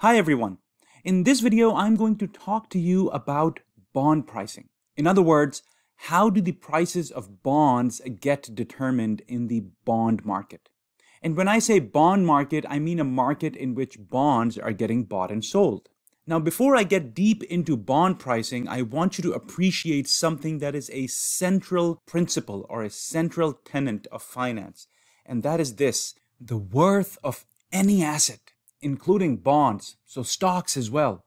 Hi everyone. In this video, I'm going to talk to you about bond pricing. In other words, how do the prices of bonds get determined in the bond market? And when I say bond market, I mean a market in which bonds are getting bought and sold. Now, before I get deep into bond pricing, I want you to appreciate something that is a central principle or a central tenet of finance. And that is this: the worth of any asset, including bonds, so stocks as well,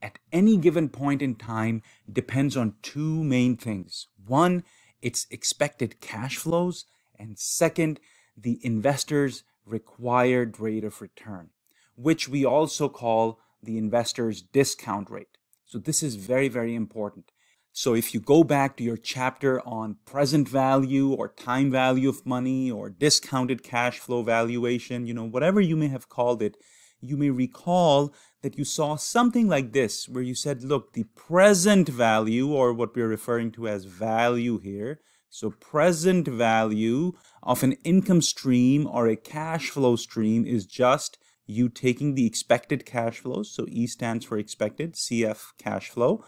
at any given point in time depends on two main things. One, its expected cash flows, and second, the investor's required rate of return, which we also call the investor's discount rate. So this is very, very important. So if you go back to your chapter on present value or time value of money or discounted cash flow valuation, whatever you may have called it, you may recall that you saw something like this, where you said, look, the present value, or what we're referring to as value here, so present value of an income stream or a cash flow stream is just you taking the expected cash flows, so E stands for expected, CF cash flow.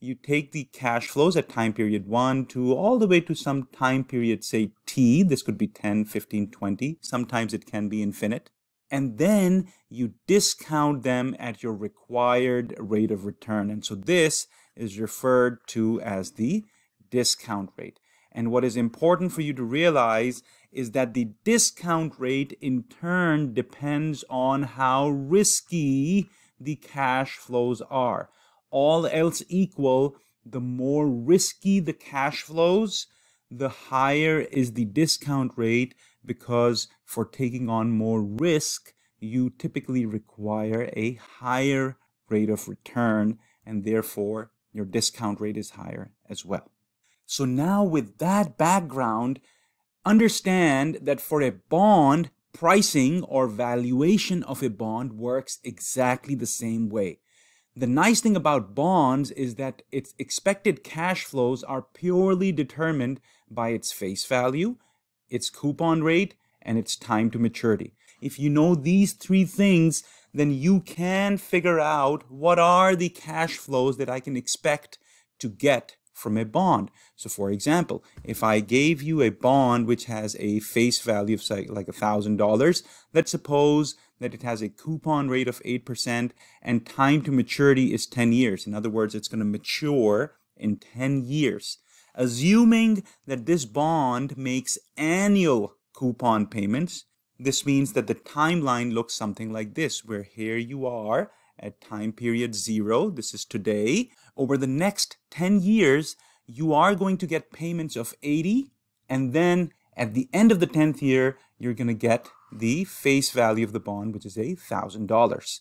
You take the cash flows at time period 1, 2, all the way to some time period, say T. This could be 10, 15, 20. Sometimes it can be infinite. And then you discount them at your required rate of return. And so this is referred to as the discount rate. And what is important for you to realize is that the discount rate in turn depends on how risky the cash flows are. All else equal, the more risky the cash flows, the higher is the discount rate, because for taking on more risk, you typically require a higher rate of return, and therefore your discount rate is higher as well. So now with that background, understand that for a bond, pricing or valuation of a bond works exactly the same way. The nice thing about bonds is that its expected cash flows are purely determined by its face value, its coupon rate, and its time to maturity. If you know these three things, then you can figure out what are the cash flows that I can expect to get from a bond. So for example, if I gave you a bond which has a face value of say like $1,000, let's suppose that it has a coupon rate of 8% and time to maturity is 10 years. In other words, it's going to mature in 10 years. Assuming that this bond makes annual coupon payments, this means that the timeline looks something like this, where here you are at time period 0, this is today. Over the next 10 years, you are going to get payments of 80, and then at the end of the 10th year, you're going to get the face value of the bond, which is $1,000.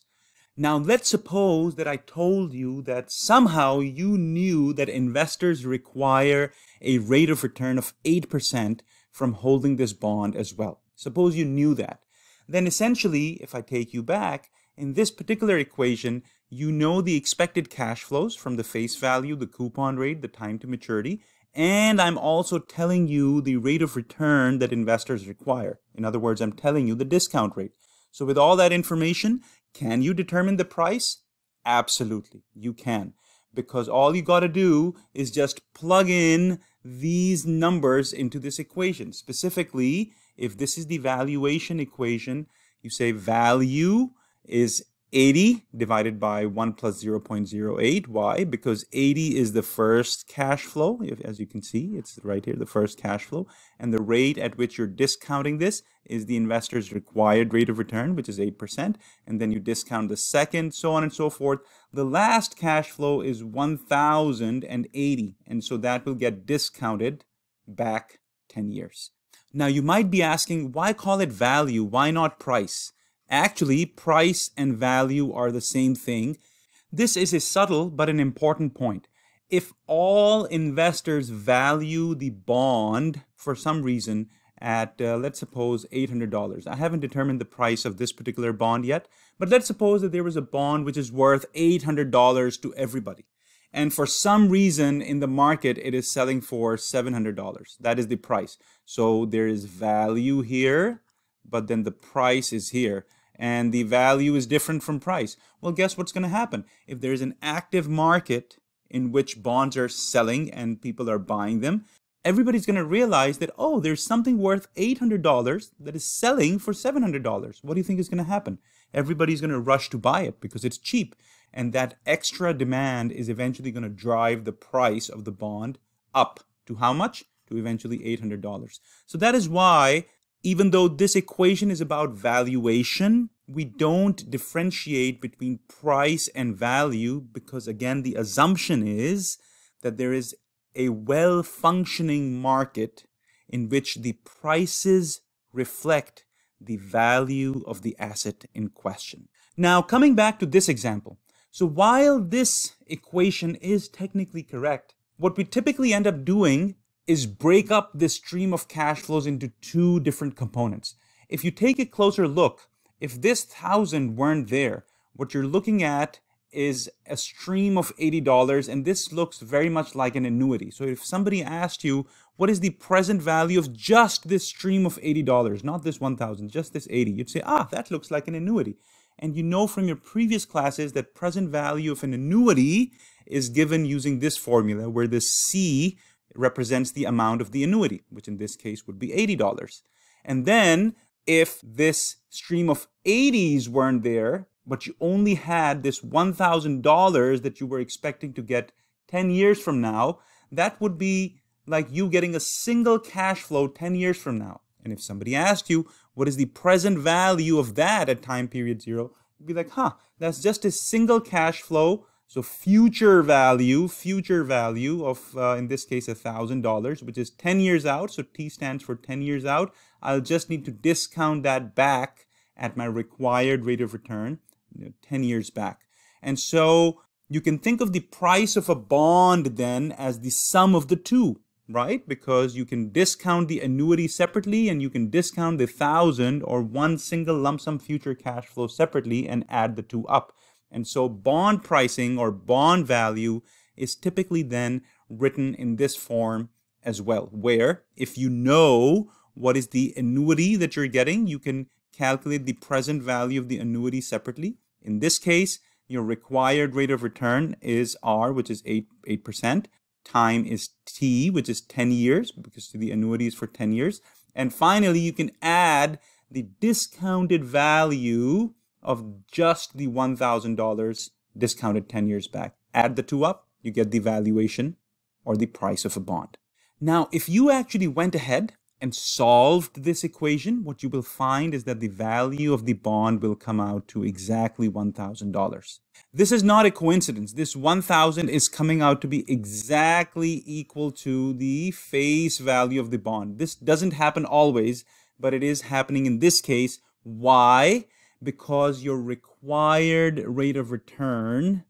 Now, let's suppose that I told you that somehow you knew that investors require a rate of return of 8% from holding this bond as well. Suppose you knew that. Then essentially, if I take you back, in this particular equation, you know the expected cash flows from the face value, the coupon rate, the time to maturity, and I'm also telling you the rate of return that investors require. In other words, I'm telling you the discount rate. So with all that information, can you determine the price? Absolutely, you can. Because all you got to do is just plug in these numbers into this equation. Specifically, if this is the valuation equation, you say value is 80 divided by 1 plus 0.08. Why? Because 80 is the first cash flow. As you can see, it's right here, the first cash flow. And the rate at which you're discounting this is the investor's required rate of return, which is 8%. And then you discount the second, so on and so forth. The last cash flow is 1,080. And so that will get discounted back 10 years. Now, you might be asking, why call it value? Why not price? Actually, price and value are the same thing. This is a subtle but an important point. If all investors value the bond for some reason at, let's suppose, $800. I haven't determined the price of this particular bond yet, but let's suppose that there was a bond which is worth $800 to everybody. And for some reason in the market, it is selling for $700. That is the price. So there is value here, but then the price is here. and the value is different from price. Well, guess what's going to happen? If there's an active market in which bonds are selling and people are buying them, everybody's going to realize that, oh, there's something worth $800 that is selling for $700. What do you think is going to happen? Everybody's going to rush to buy it because it's cheap. And that extra demand is eventually going to drive the price of the bond up to how much? To eventually $800. So that is why, even though this equation is about valuation, we don't differentiate between price and value because, again, the assumption is that there is a well-functioning market in which the prices reflect the value of the asset in question. Now, coming back to this example, so while this equation is technically correct, what we typically end up doing is break up this stream of cash flows into two different components. If you take a closer look, if this 1,000 weren't there, what you're looking at is a stream of $80, and this looks very much like an annuity. So if somebody asked you, what is the present value of just this stream of $80, not this 1,000, just this 80, you'd say, ah, that looks like an annuity. And you know from your previous classes that present value of an annuity is given using this formula, where the C represents the amount of the annuity, which in this case would be $80. And then if this stream of 80s weren't there, but you only had this $1,000 that you were expecting to get 10 years from now, that would be like you getting a single cash flow 10 years from now. And if somebody asked you, what is the present value of that at time period zero, you'd be like, huh, that's just a single cash flow. So future value of, in this case, $1,000, which is 10 years out. So T stands for 10 years out. I'll just need to discount that back at my required rate of return, 10 years back. And so you can think of the price of a bond then as the sum of the two, right? Because you can discount the annuity separately and you can discount the 1,000 or one single lump sum future cash flow separately and add the two up. And so bond pricing or bond value is typically then written in this form as well, where if you know what is the annuity that you're getting, you can calculate the present value of the annuity separately. In this case, your required rate of return is R, which is 8%. Time is T, which is 10 years, because the annuity is for 10 years. And finally, you can add the discounted value of just the $1,000 discounted 10 years back. Add the two up, you get the valuation or the price of a bond. Now, if you actually went ahead and solved this equation, what you will find is that the value of the bond will come out to exactly $1,000. This is not a coincidence. This $1,000 is coming out to be exactly equal to the face value of the bond. This doesn't happen always, but it is happening in this case. Why? Because your required rate of return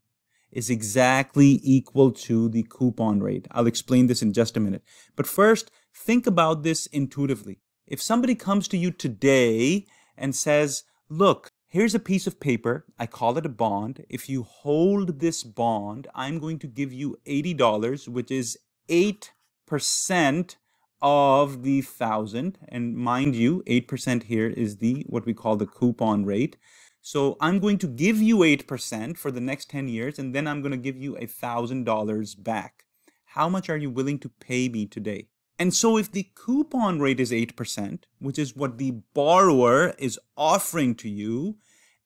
is exactly equal to the coupon rate. I'll explain this in just a minute. But first, think about this intuitively. If somebody comes to you today and says, look, here's a piece of paper, I call it a bond. If you hold this bond, I'm going to give you $80, which is 8% of the 1,000, and mind you, 8% here is the what we call the coupon rate. So I'm going to give you 8% for the next 10 years, and then I'm going to give you $1,000 back. How much are you willing to pay me today? And so if the coupon rate is 8%, which is what the borrower is offering to you,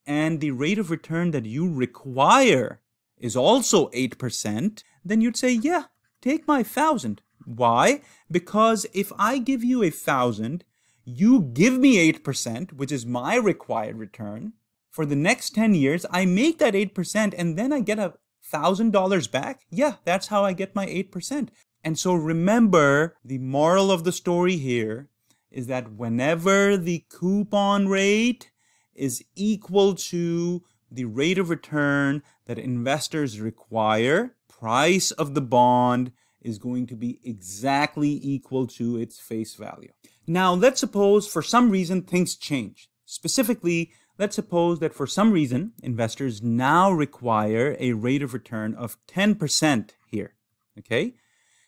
and the rate of return that you require is also 8%, then you'd say, yeah, take my 1,000. Why? Because if I give you 1,000, you give me 8%, which is my required return. For the next 10 years, I make that 8% and then I get $1,000 back. Yeah, that's how I get my 8%. And so remember, the moral of the story here is that whenever the coupon rate is equal to the rate of return that investors require, price of the bond is going to be exactly equal to its face value. Now, let's suppose for some reason things change. Specifically, let's suppose that for some reason, investors now require a rate of return of 10% here, okay?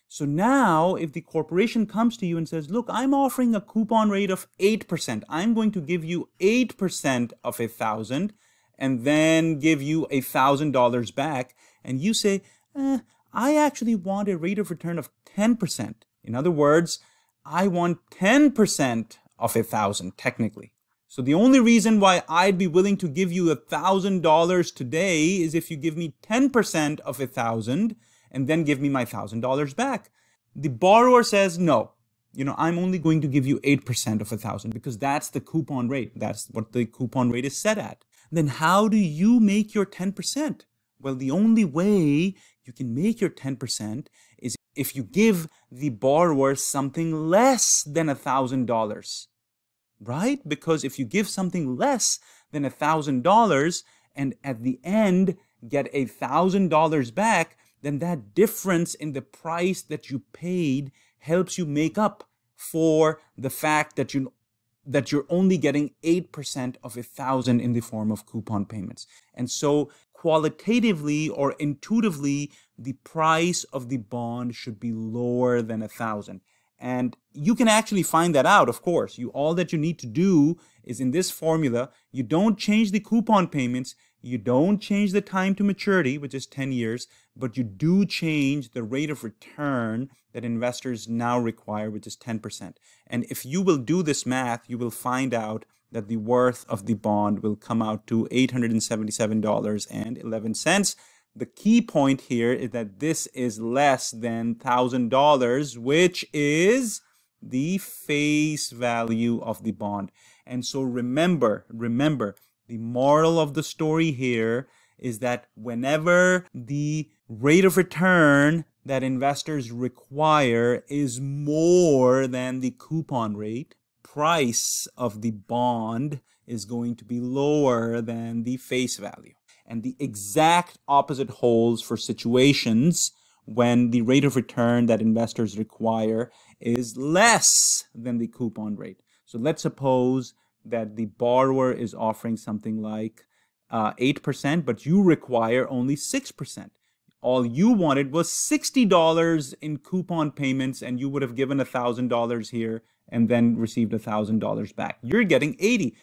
So now if the corporation comes to you and says, look, I'm offering a coupon rate of 8%. I'm going to give you 8% of $1,000 and then give you $1,000 back. And you say, I actually want a rate of return of 10%. In other words, I want 10% of $1,000 technically. So the only reason why I'd be willing to give you $1,000 today is if you give me 10% of $1,000 and then give me my $1,000 back. The borrower says, no, you know, I'm only going to give you 8% of $1,000 because that's the coupon rate. That's what the coupon rate is set at. Then how do you make your 10%? Well, the only way you can make your 10% is if you give the borrower something less than $1,000, right? Because if you give something less than $1,000 and at the end get $1,000 back, then that difference in the price that you paid helps you make up for the fact that you're only getting 8% of $1,000 in the form of coupon payments. And so qualitatively or intuitively, the price of the bond should be lower than $1,000. And you can actually find that out, of course. All that you need to do is in this formula, you don't change the coupon payments, you don't change the time to maturity, which is 10 years, but you do change the rate of return that investors now require, which is 10%. And if you will do this math, you will find out that the worth of the bond will come out to $877.11. The key point here is that this is less than $1,000, which is the face value of the bond. And so remember, the moral of the story here is that whenever the rate of return that investors require is more than the coupon rate, price of the bond is going to be lower than the face value. And the exact opposite holds for situations when the rate of return that investors require is less than the coupon rate. So let's suppose that the borrower is offering something like 8%, but you require only 6%. All you wanted was $60 in coupon payments, and you would have given $1,000 here and then received $1,000 back. You're getting $80.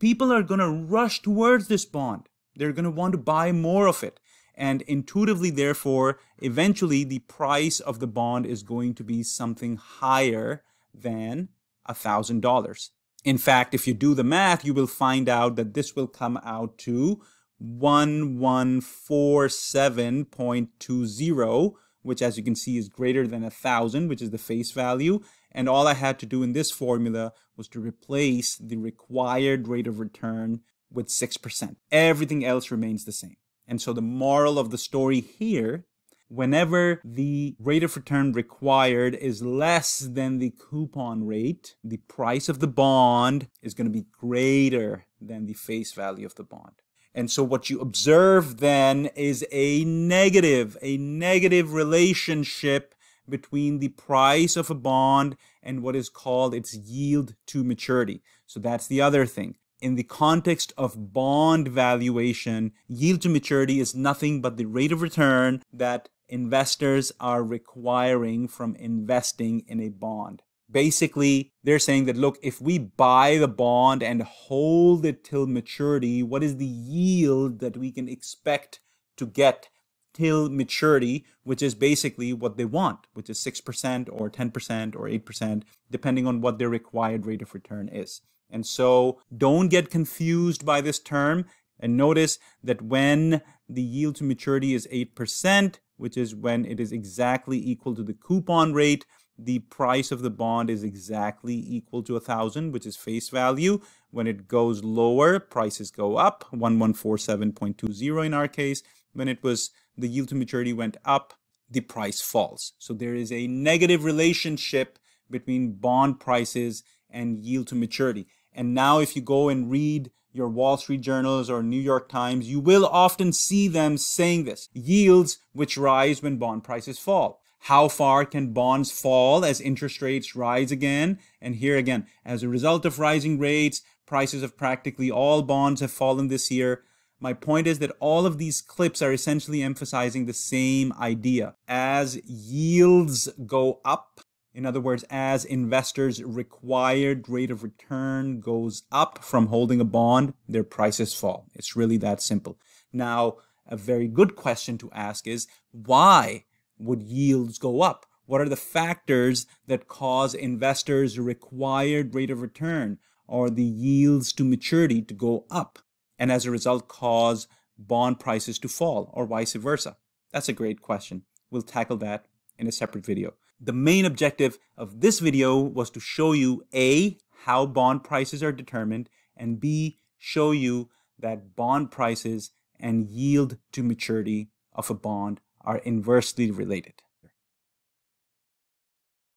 People are going to rush towards this bond. They're going to want to buy more of it. And intuitively, therefore, eventually the price of the bond is going to be something higher than $1,000. In fact, if you do the math, you will find out that this will come out to 1147.20, which as you can see is greater than 1,000, which is the face value. And all I had to do in this formula was to replace the required rate of return with 6%. Everything else remains the same. And so the moral of the story here, whenever the rate of return required is less than the coupon rate, the price of the bond is going to be greater than the face value of the bond. And so what you observe then is a negative relationship between the price of a bond and what is called its yield to maturity. So that's the other thing. In the context of bond valuation, yield to maturity is nothing but the rate of return that investors are requiring from investing in a bond. Basically, they're saying that, look, if we buy the bond and hold it till maturity, what is the yield that we can expect to get till maturity, which is basically what they want, which is 6% or 10% or 8%, depending on what their required rate of return is. And so don't get confused by this term, and notice that when the yield to maturity is 8%, which is when it is exactly equal to the coupon rate, the price of the bond is exactly equal to $1,000, which is face value. When it goes lower, prices go up, 1147.20 in our case. When it was the yield to maturity went up, the price falls. So there is a negative relationship between bond prices and yield to maturity. And now if you go and read your Wall Street Journals or New York Times, you will often see them saying this: yields which rise when bond prices fall. How far can bonds fall as interest rates rise again? And here again, as a result of rising rates, prices of practically all bonds have fallen this year. My point is that all of these clips are essentially emphasizing the same idea. As yields go up, in other words, as investors' required rate of return goes up from holding a bond, their prices fall. It's really that simple. Now, a very good question to ask is, why would yields go up? What are the factors that cause investors' required rate of return or the yields to maturity to go up and as a result cause bond prices to fall or vice versa? That's a great question. We'll tackle that in a separate video. The main objective of this video was to show you A, how bond prices are determined, and B, show you that bond prices and yield to maturity of a bond are inversely related.